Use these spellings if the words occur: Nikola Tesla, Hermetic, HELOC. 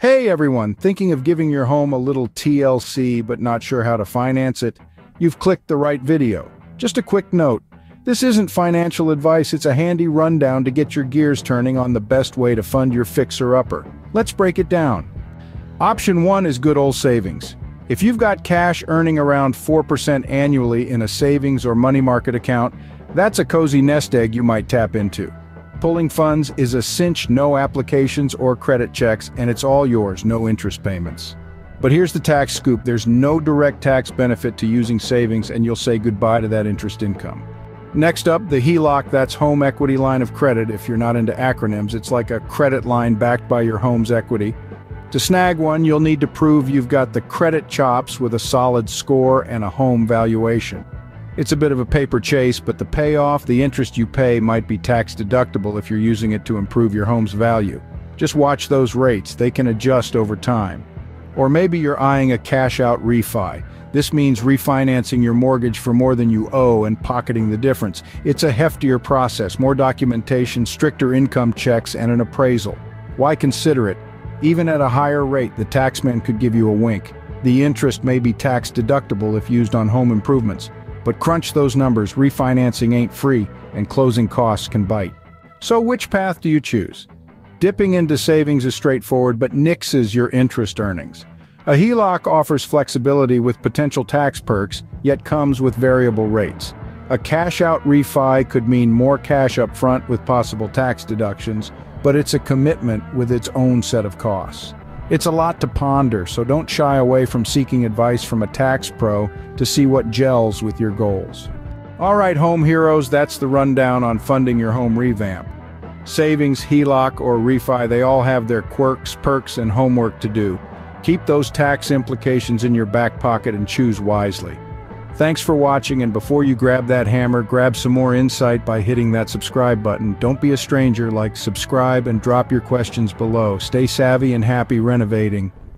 Hey everyone, thinking of giving your home a little TLC but not sure how to finance it? You've clicked the right video. Just a quick note, this isn't financial advice, it's a handy rundown to get your gears turning on the best way to fund your fixer-upper. Let's break it down. Option 1 is good old savings. If you've got cash earning around 4% annually in a savings or money market account, that's a cozy nest egg you might tap into. Pulling funds is a cinch, no applications or credit checks, and it's all yours, no interest payments. But here's the tax scoop, there's no direct tax benefit to using savings, and you'll say goodbye to that interest income. Next up, the HELOC, that's home equity line of credit. If you're not into acronyms, it's like a credit line backed by your home's equity. To snag one, you'll need to prove you've got the credit chops with a solid score and a home valuation. It's a bit of a paper chase, but the payoff, the interest you pay, might be tax deductible if you're using it to improve your home's value. Just watch those rates, they can adjust over time. Or maybe you're eyeing a cash-out refi. This means refinancing your mortgage for more than you owe and pocketing the difference. It's a heftier process, more documentation, stricter income checks, and an appraisal. Why consider it? Even at a higher rate, the taxman could give you a wink. The interest may be tax deductible if used on home improvements. But crunch those numbers, refinancing ain't free, and closing costs can bite. So which path do you choose? Dipping into savings is straightforward, but nixes your interest earnings. A HELOC offers flexibility with potential tax perks, yet comes with variable rates. A cash-out refi could mean more cash up front with possible tax deductions, but it's a commitment with its own set of costs. It's a lot to ponder, so don't shy away from seeking advice from a tax pro to see what gels with your goals. All right, home heroes, that's the rundown on funding your home revamp. Savings, HELOC, or refi, they all have their quirks, perks, and homework to do. Keep those tax implications in your back pocket and choose wisely. Thanks for watching, and before you grab that hammer, grab some more insight by hitting that subscribe button. Don't be a stranger, like, subscribe, and drop your questions below. Stay savvy and happy renovating.